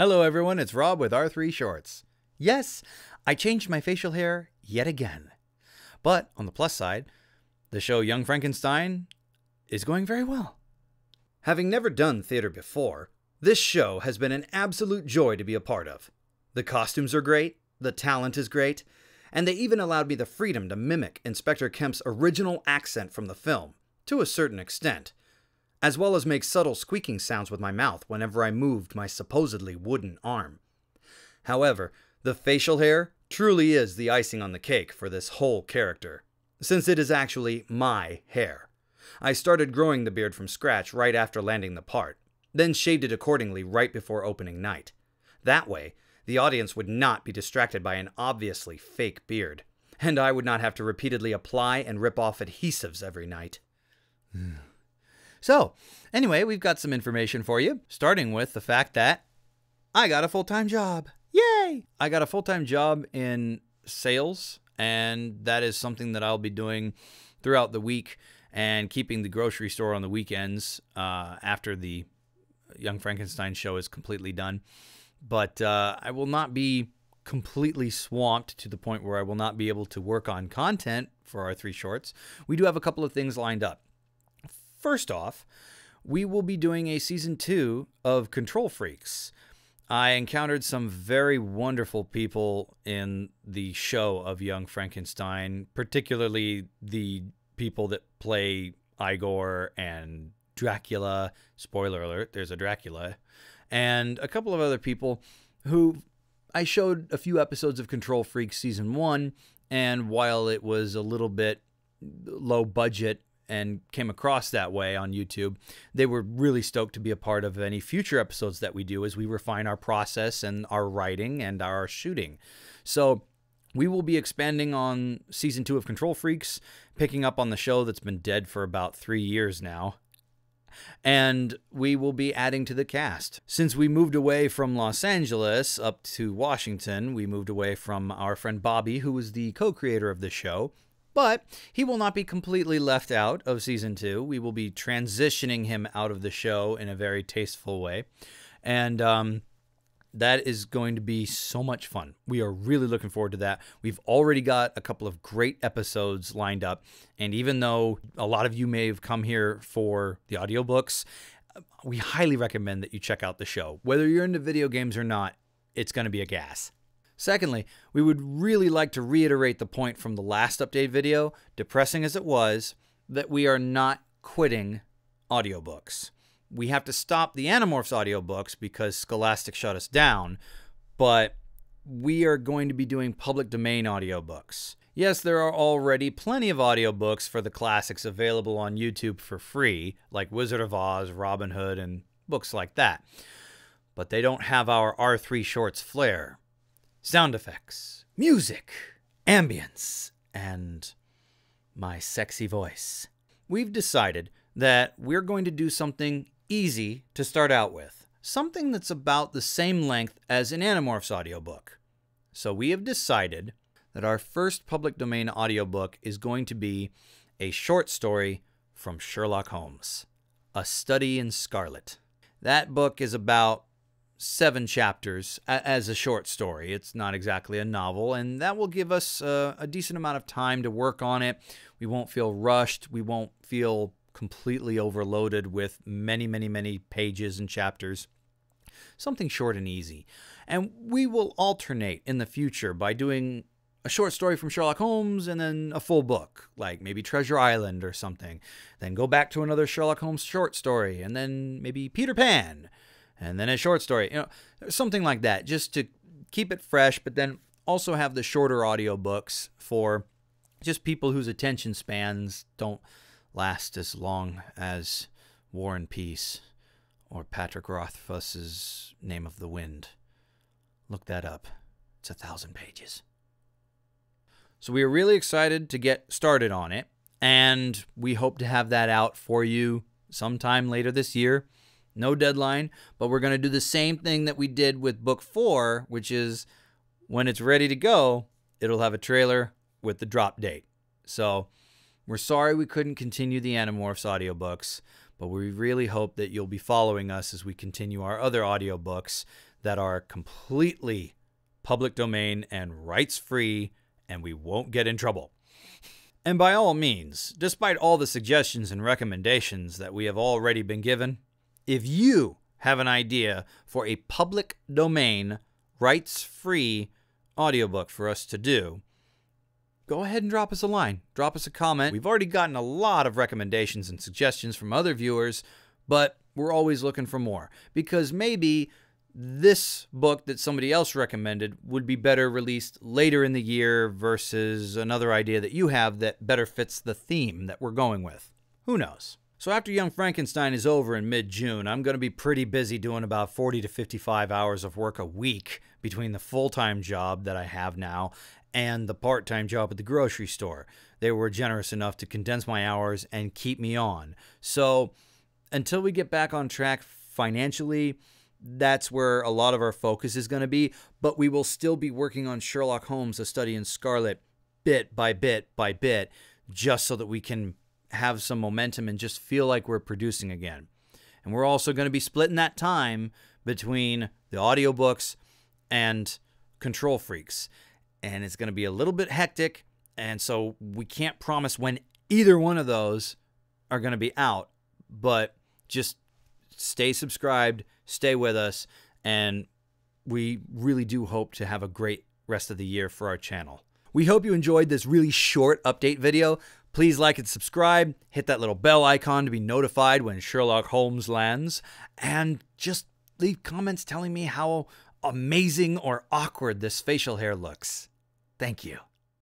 Hello everyone, it's Rob with R3 Shorts. Yes, I changed my facial hair yet again. But on the plus side, the show Young Frankenstein is going very well. Having never done theater before, this show has been an absolute joy to be a part of. The costumes are great, the talent is great, and they even allowed me the freedom to mimic Inspector Kemp's original accent from the film, to a certain extent, as well as make subtle squeaking sounds with my mouth whenever I moved my supposedly wooden arm. However, the facial hair truly is the icing on the cake for this whole character, since it is actually my hair. I started growing the beard from scratch right after landing the part, then shaved it accordingly right before opening night. That way, the audience would not be distracted by an obviously fake beard, and I would not have to repeatedly apply and rip off adhesives every night. So, anyway, we've got some information for you, starting with the fact that I got a full-time job. Yay! I got a full-time job in sales, and that is something that I'll be doing throughout the week and keeping the grocery store on the weekends after the Young Frankenstein show is completely done. But I will not be completely swamped to the point where I will not be able to work on content for our three shorts. We do have a couple of things lined up. First off, we will be doing a Season 2 of Control Freaks. I encountered some very wonderful people in the show of Young Frankenstein, particularly the people that play Igor and Dracula. Spoiler alert, there's a Dracula. And a couple of other people who I showed a few episodes of Control Freaks Season 1, and while it was a little bit low budget and came across that way on YouTube, they were really stoked to be a part of any future episodes that we do as we refine our process and our writing and our shooting. So we will be expanding on Season 2 of Control Freaks, picking up on the show that's been dead for about 3 years now. And we will be adding to the cast. Since we moved away from Los Angeles up to Washington, we moved away from our friend Bobby, who was the co-creator of the show. But he will not be completely left out of Season 2. We will be transitioning him out of the show in a very tasteful way. And that is going to be so much fun. We are really looking forward to that. We've already got a couple of great episodes lined up. And even though a lot of you may have come here for the audiobooks, we highly recommend that you check out the show. Whether you're into video games or not, it's going to be a gas. Secondly, we would really like to reiterate the point from the last update video, depressing as it was, that we are not quitting audiobooks. We have to stop the Animorphs audiobooks because Scholastic shut us down, but we are going to be doing public domain audiobooks. Yes, there are already plenty of audiobooks for the classics available on YouTube for free, like Wizard of Oz, Robin Hood, and books like that, but they don't have our R3 Shorts flair. Sound effects, music, ambience, and my sexy voice. We've decided that we're going to do something easy to start out with. Something that's about the same length as an Animorphs audiobook. So we have decided that our first public domain audiobook is going to be a short story from Sherlock Holmes, A Study in Scarlet. That book is about 7 chapters as a short story. It's not exactly a novel, and that will give us a decent amount of time to work on it. We won't feel rushed. We won't feel completely overloaded with many, many, many pages and chapters. Something short and easy. And we will alternate in the future by doing a short story from Sherlock Holmes and then a full book, like maybe Treasure Island or something. Then go back to another Sherlock Holmes short story, and then maybe Peter Pan. And then a short story, you know, something like that, just to keep it fresh, but then also have the shorter audiobooks for just people whose attention spans don't last as long as War and Peace or Patrick Rothfuss's Name of the Wind. Look that up. It's 1,000 pages. So we are really excited to get started on it, and we hope to have that out for you sometime later this year. No deadline, but we're going to do the same thing that we did with book 4, which is when it's ready to go, it'll have a trailer with the drop date. So we're sorry we couldn't continue the Animorphs audiobooks, but we really hope that you'll be following us as we continue our other audiobooks that are completely public domain and rights-free, and we won't get in trouble. And by all means, despite all the suggestions and recommendations that we have already been given, if you have an idea for a public domain, rights-free audiobook for us to do, go ahead and drop us a line. Drop us a comment. We've already gotten a lot of recommendations and suggestions from other viewers, but we're always looking for more, because maybe this book that somebody else recommended would be better released later in the year versus another idea that you have that better fits the theme that we're going with. Who knows? So after Young Frankenstein is over in mid-June, I'm going to be pretty busy doing about 40 to 55 hours of work a week between the full-time job that I have now and the part-time job at the grocery store. They were generous enough to condense my hours and keep me on. So until we get back on track financially, that's where a lot of our focus is going to be, but we will still be working on Sherlock Holmes, A Study in Scarlet, bit by bit by bit, just so that we can have some momentum and just feel like we're producing again. And we're also going to be splitting that time between the audiobooks and Control Freaks. And it's going to be a little bit hectic, and so we can't promise when either one of those are going to be out, but just stay subscribed, stay with us, and we really do hope to have a great rest of the year for our channel. We hope you enjoyed this really short update video. Please like and subscribe, hit that little bell icon to be notified when Sherlock Holmes lands, and just leave comments telling me how amazing or awkward this facial hair looks. Thank you.